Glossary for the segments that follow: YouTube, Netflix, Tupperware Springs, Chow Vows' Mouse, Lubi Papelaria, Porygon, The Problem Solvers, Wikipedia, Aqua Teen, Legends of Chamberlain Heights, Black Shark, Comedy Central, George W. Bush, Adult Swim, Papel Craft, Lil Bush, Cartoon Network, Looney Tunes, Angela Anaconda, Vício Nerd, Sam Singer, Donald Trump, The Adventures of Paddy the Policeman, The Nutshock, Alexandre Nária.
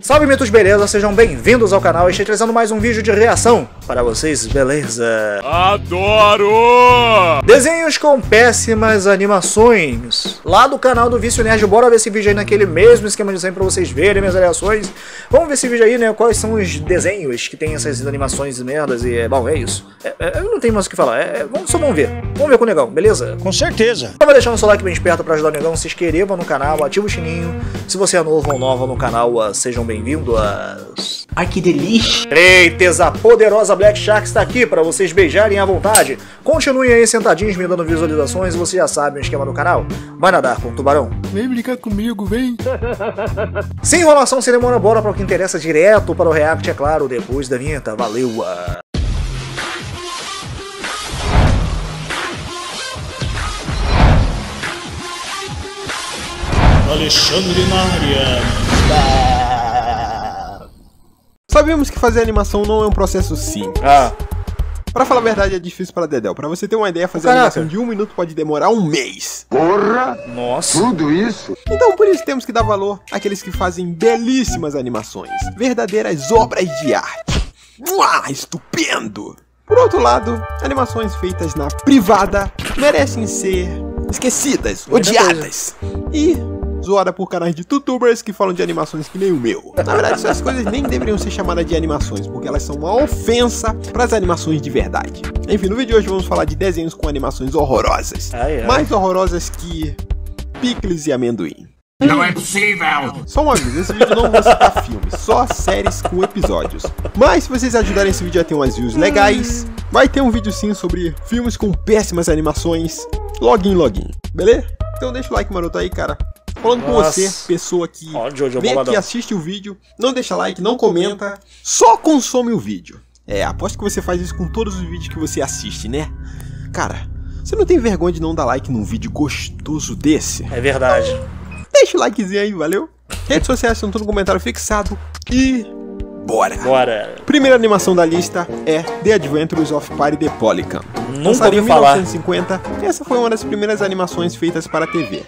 Salve, mitos, beleza? Sejam bem-vindos ao canal. Estou trazendo mais um vídeo de reação para vocês, beleza? Adoro! Desenhos com péssimas animações. Lá do canal do Vício Nerd, bora ver esse vídeo aí naquele mesmo esquema de sempre para vocês verem minhas reações. Vamos ver esse vídeo aí, né? Quais são os desenhos que tem essas animações e merdas e... Bom, é isso. Eu não tenho mais o que falar. Vamos ver. Vamos ver com o negão, beleza? Com certeza. Então vai deixando o seu like bem esperto para ajudar o negão. Se inscreva no canal, ativa o sininho. Se você é novo ou nova no canal, sejam bem-vindos. Ai, que delícia! Eita, a poderosa Black Shark está aqui para vocês beijarem à vontade. Continuem aí sentadinhos me dando visualizações, vocês já sabem o esquema do canal. Vai nadar com o tubarão. Vem brincar comigo, vem! Sem enrolação, sem demora, bora para o que interessa, direto para o react, é claro, depois da vinheta. Valeu! Alexandre Nária. Sabemos que fazer animação não é um processo simples. Pra falar a verdade, é difícil pra Dedéu. Pra você ter uma ideia, fazer animação de um minuto pode demorar um mês. Porra! Nossa! Tudo isso? Então por isso temos que dar valor àqueles que fazem belíssimas animações. Verdadeiras obras de arte. Uau, estupendo! Por outro lado, animações feitas na privada merecem ser esquecidas, odiadas e... zoada por canais de tutubers que falam de animações que nem o meu. Na verdade, essas coisas nem deveriam ser chamadas de animações, porque elas são uma ofensa para as animações de verdade. Enfim, no vídeo de hoje vamos falar de desenhos com animações horrorosas. Mais horrorosas que picles e amendoim. Não é possível! Só um aviso, esse vídeo não vai citar filmes, só séries com episódios. Mas se vocês ajudarem esse vídeo a ter umas views legais, vai ter um vídeo sim sobre filmes com péssimas animações. Login, beleza? Então deixa o like maroto aí, cara. Falando com você, pessoa que vem aqui, assiste o vídeo, não deixa like, não comenta, só consome o vídeo. Aposto que você faz isso com todos os vídeos que você assiste, né? Cara, você não tem vergonha de não dar like num vídeo gostoso desse? É verdade. Então, deixa o likezinho aí, valeu? Redes sociais estão tudo no comentário fixado e... Bora! Primeira animação da lista é The Adventures of Paddy the Policeman. Nunca ouvi falar. Em 1950, essa foi uma das primeiras animações feitas para a TV.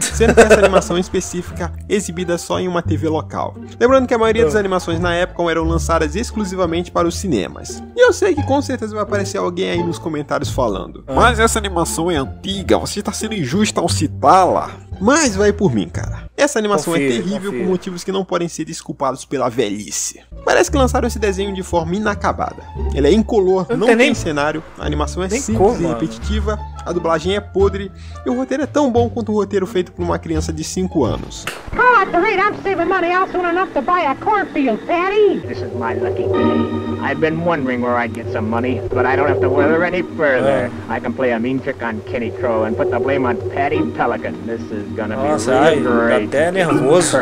Sendo que essa animação específica exibida só em uma TV local. Lembrando que a maioria das animações na época eram lançadas exclusivamente para os cinemas. E eu sei que com certeza vai aparecer alguém aí nos comentários falando: mas essa animação é antiga, você está sendo injusto ao citá-la. Mas vai por mim, cara. Essa animação é terrível por motivos que não podem ser desculpados pela velhice. Parece que lançaram esse desenho de forma inacabada. Ele é incolor, não tem cenário, a animação é simples e repetitiva, a dublagem é podre e o roteiro é tão bom quanto o roteiro feito por uma criança de 5 anos. Nossa, ai, tá até nervoso.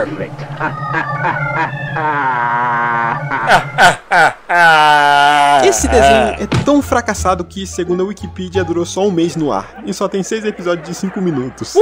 Esse desenho é tão fracassado que, segundo a Wikipedia, durou só um mês no ar e só tem 6 episódios de 5 minutos.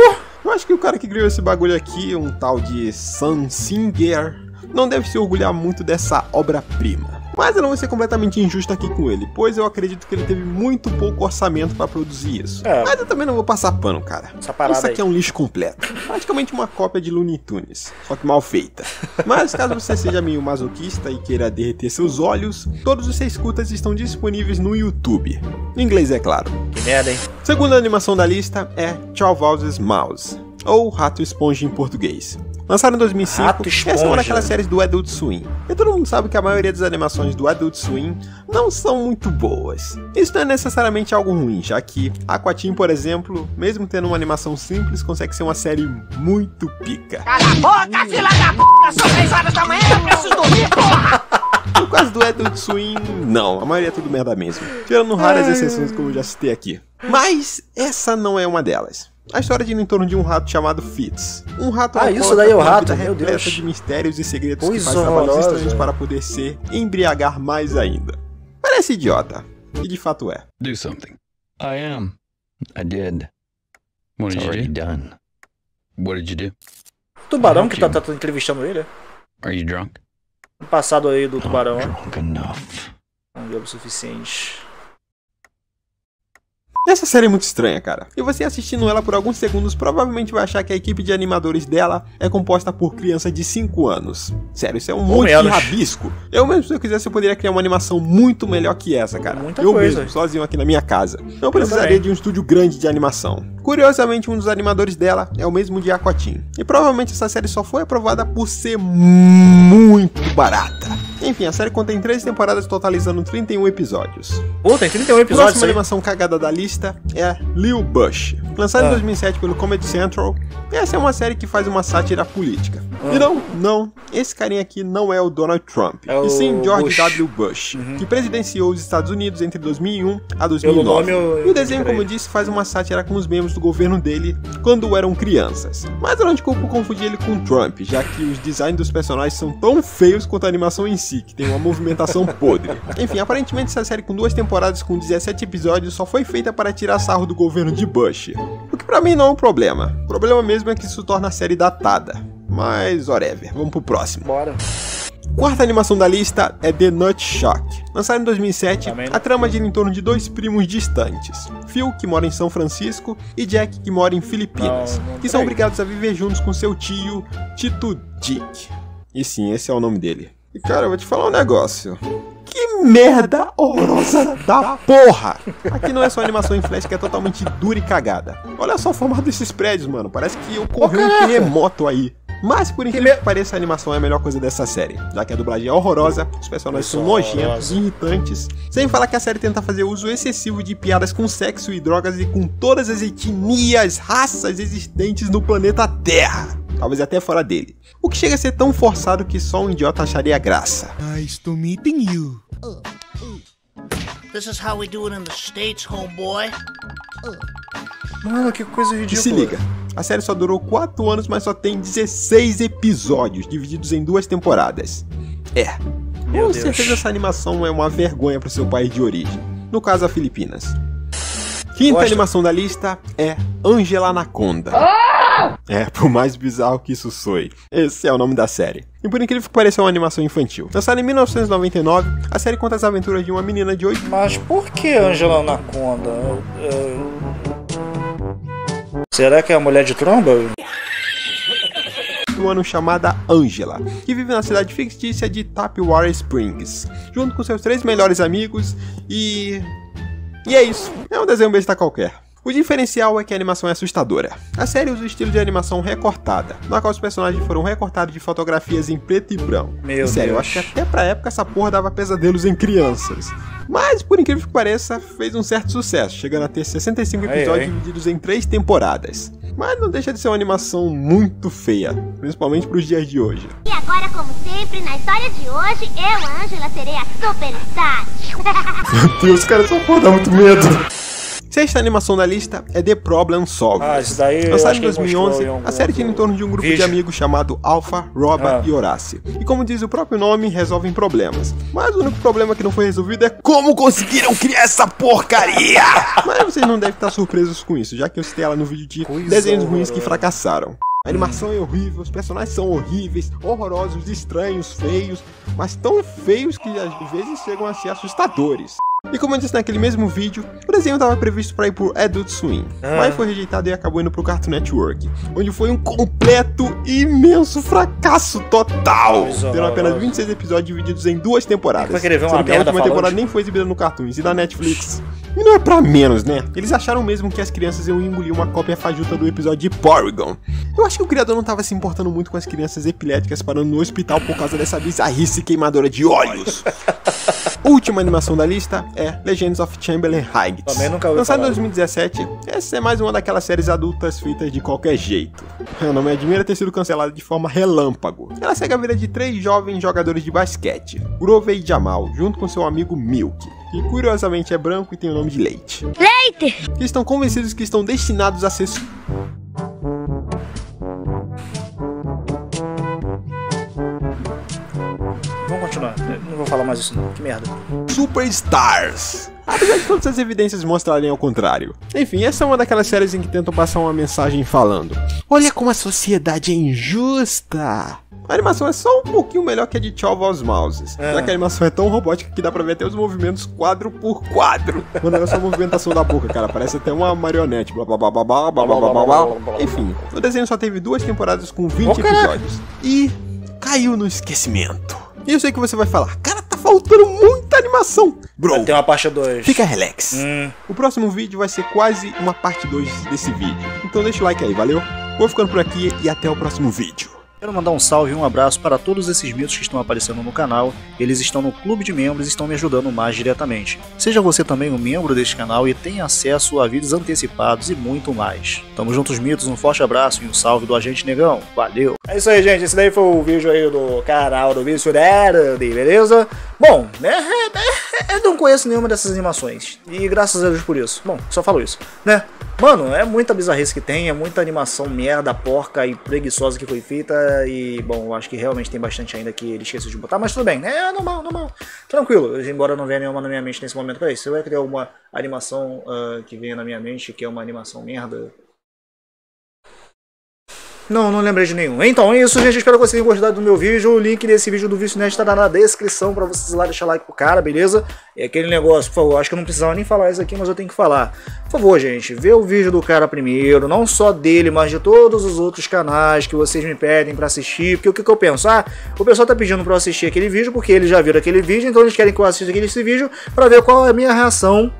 Eu acho que o cara que criou esse bagulho aqui, um tal de Sam Singer, não deve se orgulhar muito dessa obra-prima. Mas eu não vou ser completamente injusto aqui com ele, pois eu acredito que ele teve muito pouco orçamento pra produzir isso. Mas eu também não vou passar pano, cara. Isso aqui é um lixo completo. Praticamente uma cópia de Looney Tunes, só que mal feita. Mas caso você seja meio masoquista e queira derreter seus olhos, todos os 6 curtas estão disponíveis no YouTube. Em inglês, é claro. Que merda, hein? Segunda animação da lista é Chow Vows' Mouse, ou Rato Esponja em português. Lançaram em 2005, essa é uma daquelas séries do Adult Swim. E todo mundo sabe que a maioria das animações do Adult Swim não são muito boas. Isso não é necessariamente algo ruim, já que Aqua Teen, por exemplo, mesmo tendo uma animação simples, consegue ser uma série muito pica. Cala a boca, filha da p***! São 3 horas da manhã, eu preciso dormir, porra! No caso do Adult Swim, não, a maioria é tudo merda mesmo. Tirando raras exceções, como eu já citei aqui. Mas essa não é uma delas. A história gira em torno de um rato chamado Fitz. Um rato isso daí é o rato, meu Deus, de mistérios e segredos que faz trabalhos estranhos para poder se embriagar mais ainda. Parece idiota, e de fato é. Do something. I am. I did. What did you do? Done. What did you do? O tubarão que tá entrevistando ele, é? Are you drunk? O passado aí do tubarão. Drunk enough. Não deu o suficiente. Essa série é muito estranha, cara. E você assistindo ela por alguns segundos, provavelmente vai achar que a equipe de animadores dela é composta por criança de 5 anos. Sério, isso é um monte de rabisco. Eu mesmo, se eu quisesse, eu poderia criar uma animação muito melhor que essa, cara. Eu mesmo, sozinho aqui na minha casa. Eu precisaria de um estúdio grande de animação. Curiosamente, um dos animadores dela é o mesmo de Aqua Teen. E provavelmente essa série só foi aprovada por ser muito barata. Enfim, a série contém 3 temporadas totalizando 31 episódios. Pô, tem 31 episódios. A próxima animação cagada da lista é Lil Bush. Lançada em 2007 pelo Comedy Central, essa é uma série que faz uma sátira política. E não, esse carinha aqui não é o Donald Trump, é e sim George W. Bush, que presidenciou os Estados Unidos entre 2001 a 2009. E o desenho, como eu disse, faz uma sátira com os membros do governo dele quando eram crianças. Mas eu não te culpo confundir ele com Trump, já que os designs dos personagens são tão feios quanto a animação em si, que tem uma movimentação podre. Enfim, aparentemente essa série com 2 temporadas com 17 episódios só foi feita para tirar sarro do governo de Bush. O que pra mim não é um problema. O problema mesmo é que isso torna a série datada. Mas, whatever, vamos pro próximo. Bora. Quarta animação da lista é The Nutshock. Lançada em 2007, a trama gira em torno de 2 primos distantes, Phil, que mora em São Francisco, e Jack, que mora em Filipinas, que são obrigados a viver juntos com seu tio, Tito Dick. E sim, esse é o nome dele. E cara, eu vou te falar um negócio. Que merda horrorosa da porra! Aqui não é só animação em flash que é totalmente dura e cagada. Olha só o formato desses prédios, mano. Parece que ocorreu um terremoto aí. Mas por incrível que pareça, a animação é a melhor coisa dessa série, já que a dublagem é horrorosa, os personagens são nojentos, irritantes, sem falar que a série tenta fazer uso excessivo de piadas com sexo e drogas e com todas as etnias, raças existentes no planeta Terra, talvez até fora dele, o que chega a ser tão forçado que só um idiota acharia graça. Nice to meeting you. This is how we do it in the States, homeboy. Mano, que coisa ridícula. E se liga, a série só durou 4 anos, mas só tem 16 episódios, divididos em 2 temporadas. Com certeza essa animação é uma vergonha para seu país de origem, no caso a Filipinas. Quinta animação da lista é Angela Anaconda. Por mais bizarro que isso soe, esse é o nome da série. E por incrível que pareça, é uma animação infantil. Lançada em 1999, a série conta as aventuras de uma menina de 8 anos. Mas por que Angela Anaconda? Será que é a mulher de tromba? Um ano chamada Angela, que vive na cidade fictícia de Tupperware Springs, junto com seus 3 melhores amigos e... é isso, é um desenho besta qualquer. O diferencial é que a animação é assustadora. A série usa o estilo de animação recortada, na qual os personagens foram recortados de fotografias em preto e branco. E sério, eu acho que até pra época essa porra dava pesadelos em crianças. Mas, por incrível que pareça, fez um certo sucesso, chegando a ter 65 episódios divididos em 3 temporadas. Mas não deixa de ser uma animação muito feia, principalmente pros dias de hoje. E agora, como sempre, na história de hoje, eu, Angela, serei a superstar. Meu Deus, cara, essa porra dá muito medo. Sexta animação da lista é The Problem Solvers. Lançada em 2011, a série gira em torno de um grupo de amigos chamado Alpha, Roba e Horace. E como diz o próprio nome, resolvem problemas. Mas o único problema que não foi resolvido é como conseguiram criar essa porcaria! Mas vocês não devem estar surpresos com isso, já que eu citei ela no vídeo de desenhos ruins que fracassaram. A animação é horrível, os personagens são horríveis, horrorosos, estranhos, feios, mas tão feios que às vezes chegam a ser assustadores. E como eu disse naquele mesmo vídeo, o desenho estava previsto para ir por Adult Swim, mas foi rejeitado e acabou indo pro Cartoon Network, onde foi um completo imenso fracasso total, tendo apenas 26 episódios divididos em 2 temporadas, sendo que a última temporada nem foi exibida no Cartoons e na Netflix. E não é pra menos, né? Eles acharam mesmo que as crianças iam engolir uma cópia fajuta do episódio de Porygon. Eu acho que o criador não tava se importando muito com as crianças epiléticas parando no hospital por causa dessa bizarrice queimadora de olhos. Última animação da lista é Legends of Chamberlain Heights. Lançada em 2017, essa é mais uma daquelas séries adultas feitas de qualquer jeito. Eu não me admira ter sido cancelada de forma relâmpago. Ela segue a vida de 3 jovens jogadores de basquete, Grover e Jamal, junto com seu amigo Milk, que curiosamente é branco e tem o nome de Leite. Leite! Que estão convencidos que estão destinados a ser... Não vou falar mais isso não, que merda. Superstars! Apesar de todas as evidências mostrarem ao contrário. Enfim, essa é uma daquelas séries em que tentam passar uma mensagem falando: olha como a sociedade é injusta! A animação é só um pouquinho melhor que a de Chow Vows' Mouse. Será que a animação é tão robótica que dá pra ver até os movimentos quadro por quadro? Quando é só a movimentação da boca, cara, parece até uma marionete. Blá, blá, blá, blá, blá, blá, blá, blá, blá. Enfim, o desenho só teve 2 temporadas com 20 episódios. E caiu no esquecimento. E eu sei que você vai falar, cara, tá faltando muita animação. Bro, tem uma parte 2. Fica relax. O próximo vídeo vai ser quase uma parte 2 desse vídeo. Então deixa o like aí, valeu? Vou ficando por aqui e até o próximo vídeo. Quero mandar um salve e um abraço para todos esses mitos que estão aparecendo no canal, eles estão no clube de membros e estão me ajudando mais diretamente. Seja você também um membro deste canal e tenha acesso a vídeos antecipados e muito mais. Tamo juntos, mitos, um forte abraço e um salve do Agente Negão, valeu! É isso aí, gente, esse daí foi o vídeo aí do canal do Vício Nerd, beleza? Bom, né, eu não conheço nenhuma dessas animações, e graças a Deus por isso. Bom, só falo isso, né? Mano, é muita bizarrice que tem, é muita animação merda, porca e preguiçosa que foi feita e, bom, eu acho que realmente tem bastante ainda que ele esqueceu de botar, mas tudo bem, né? É normal, normal. Tranquilo, embora eu não venha nenhuma na minha mente nesse momento. Peraí, se eu ia criar uma animação que venha na minha mente, que é uma animação merda... Não, não lembrei de nenhum. Então é isso, gente. Espero que vocês tenham gostado do meu vídeo. O link desse vídeo do Vício Nerd tá na descrição pra vocês ir lá deixar like pro cara, beleza? E aquele negócio, por favor, acho que eu não precisava nem falar isso aqui, mas eu tenho que falar. Por favor, gente, vê o vídeo do cara primeiro, não só dele, mas de todos os outros canais que vocês me pedem pra assistir. Porque o que eu penso? Ah, o pessoal tá pedindo pra eu assistir aquele vídeo porque eles já viram aquele vídeo, então eles querem que eu assista aquele vídeo pra ver qual é a minha reação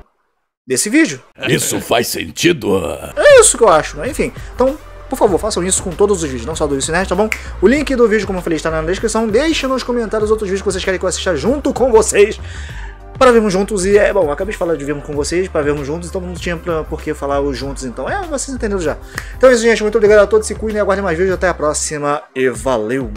desse vídeo. Isso faz sentido? É isso que eu acho, né? Enfim, então... Por favor, façam isso com todos os vídeos, não só do Vício Nerd, tá bom? O link do vídeo, como eu falei, está na descrição. Deixem nos comentários outros vídeos que vocês querem que eu assista junto com vocês. Para vermos juntos e... É, bom, acabei de falar de vermos com vocês, para vermos juntos, então não tinha por que falar os juntos, então. É, vocês entenderam já. Então é isso, gente. Muito obrigado a todos. Se cuidem, aguardem mais vídeos. Até a próxima e valeu!